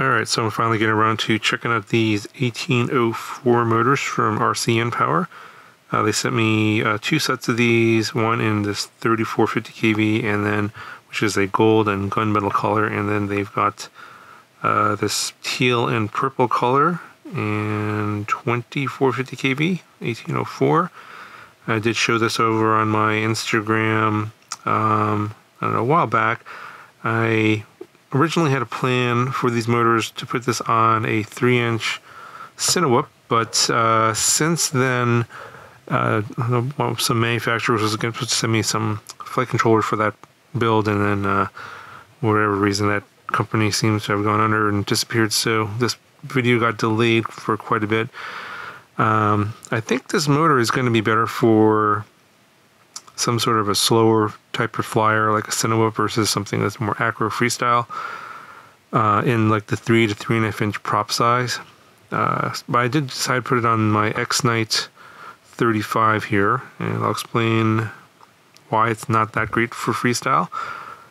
Alright, so I'm finally getting around to checking out these 1804 motors from RCINPOWER. They sent me two sets of these, one in this 3450 kV, and then, which is a gold and gunmetal color, and then they've got this teal and purple color, and 2450 kV, 1804. I did show this over on my Instagram I don't know, a while back. I originally had a plan for these motors to put this on a 3-inch Cinewhip, but since then some manufacturers was going to send me some flight controller for that build, and then whatever reason that company seems to have gone under and disappeared, so this video got delayed for quite a bit. I think this motor is going to be better for some sort of a slower type of flyer, like a Cinewhip, versus something that's more acro freestyle, in like the 3 to 3.5 inch prop size. But I did decide to put it on my X-Knight 35 here, and I'll explain why it's not that great for freestyle.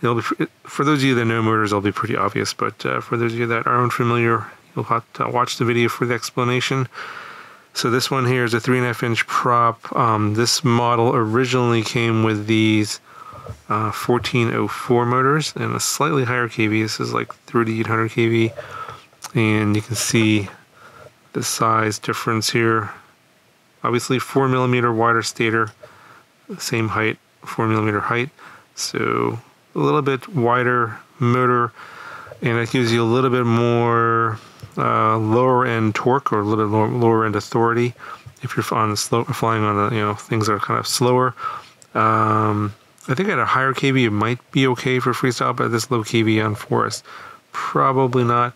It'll be, for those of you that know motors, it'll be pretty obvious, but for those of you that are unfamiliar, you'll have to watch the video for the explanation. So this one here is a 3.5 inch prop. This model originally came with these 1404 motors and a slightly higher kV. This is like 3800 kV, and you can see the size difference here. Obviously 4mm wider stator, same height, 4mm height, so a little bit wider motor, and it gives you a little bit more lower end torque, or a little bit lower end authority if you're on the flying on the, you know, things that are kind of slower. I think at a higher kV it might be okay for freestyle, but at this low kV on forest, probably not.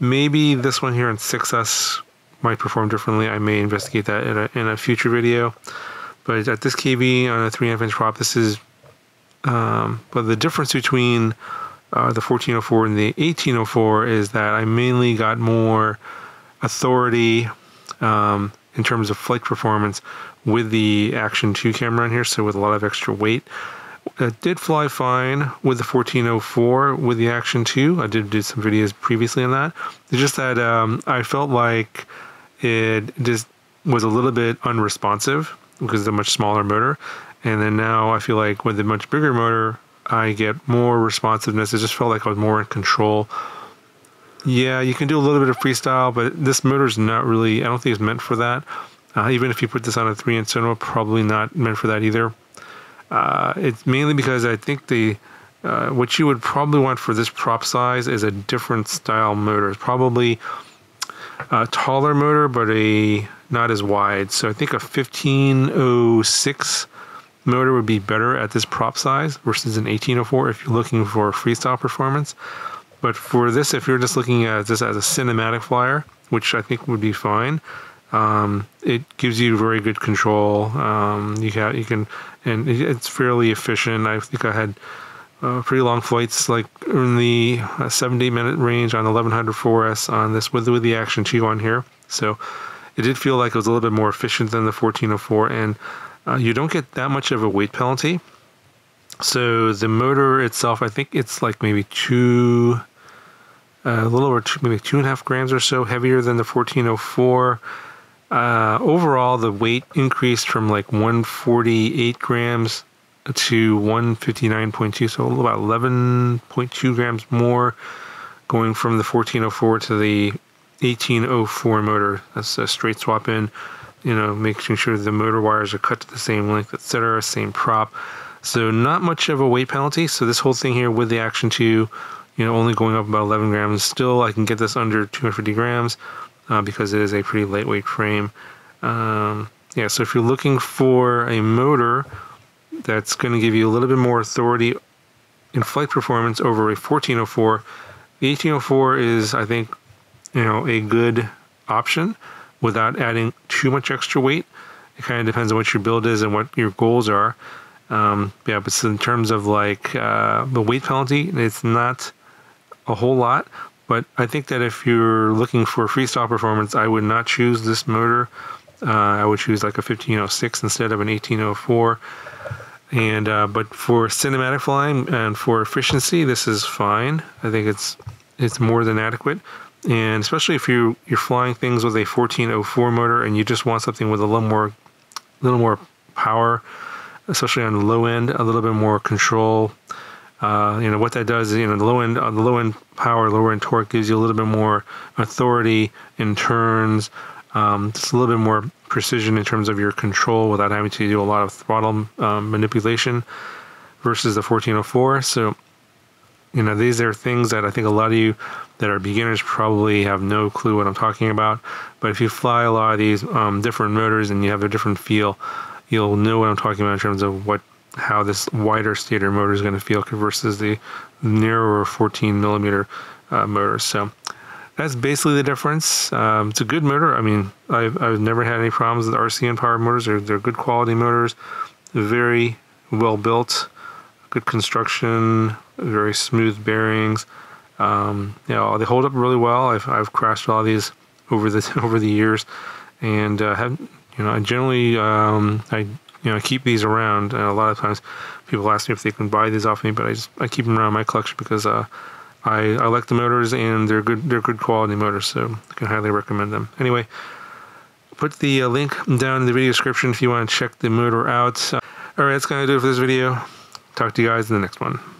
Maybe this one here in 6S might perform differently. I may investigate that in a future video. But at this kV on a 3.5 inch prop, this is but the difference between the 1404 and the 1804 is that I mainly got more authority in terms of flight performance with the Action 2 camera in here, so with a lot of extra weight. It did fly fine with the 1404 with the Action 2. I did do some videos previously on that. It's just that I felt like it just was a little bit unresponsive because of the much smaller motor, and then now I feel like with the much bigger motor, I get more responsiveness. It just felt like I was more in control. Yeah, you can do a little bit of freestyle, but this motor's not really, I don't think it's meant for that. Even if you put this on a 3-inch Cinewhip, probably not meant for that either. It's mainly because I think the what you would probably want for this prop size is a different style motor. It's probably a taller motor, but not as wide. So I think a 1506 motor would be better at this prop size versus an 1804 if you're looking for freestyle performance. But for this, if you're just looking at this as a cinematic flyer, which I think would be fine, it gives you very good control. And it's fairly efficient. I think I had pretty long flights, like in the 7 to 8 minute range on 1100 4S on this with the Action 2 on here. So it did feel like it was a little bit more efficient than the 1404, and you don't get that much of a weight penalty. So the motor itself, I think it's like maybe a little over maybe 2.5 grams or so heavier than the 1404. Overall, the weight increased from like 148 grams to 159.2, so about 11.2 grams more going from the 1404 to the 1804 motor. That's a straight swap in. You know, making sure the motor wires are cut to the same length, etc., same prop. So not much of a weight penalty. So this whole thing here with the Action 2, you know, only going up about 11 grams. Still, I can get this under 250 grams because it is a pretty lightweight frame. Yeah, so if you're looking for a motor that's going to give you a little bit more authority in flight performance over a 1404, the 1804 is, I think, you know, a good option without adding too much extra weight. It kind of depends on what your build is and what your goals are. Yeah, but so in terms of like the weight penalty, it's not a whole lot, but I think that if you're looking for freestyle performance, I would not choose this motor. I would choose like a 1506 instead of an 1804. And but for cinematic flying and for efficiency, this is fine. I think it's it's more than adequate. And especially if you're flying things with a 1404 motor and you just want something with a little more power, especially on the low end, a little bit more control. You know what that does is, you know, the low end power, lower end torque gives you a little bit more authority in turns, just a little bit more precision in terms of your control without having to do a lot of throttle manipulation versus the 1404. So, you know, these are things that I think a lot of you that are beginners probably have no clue what I'm talking about. But if you fly a lot of these different motors and you have a different feel, you'll know what I'm talking about in terms of how this wider stator motor is going to feel versus the narrower 14mm motor. So that's basically the difference. It's a good motor. I mean, I've never had any problems with RCINPOWER motors. They're good quality motors, very well built, good construction, very smooth bearings. You know, they hold up really well. I've crashed all these over the years, and I generally I keep these around. And a lot of times people ask me if they can buy these off me, but I keep them around my collection because I like the motors, and they're good quality motors, so I can highly recommend them. Anyway, put the link down in the video description if you want to check the motor out. All right, that's going to do it for this video. Talk to you guys in the next one.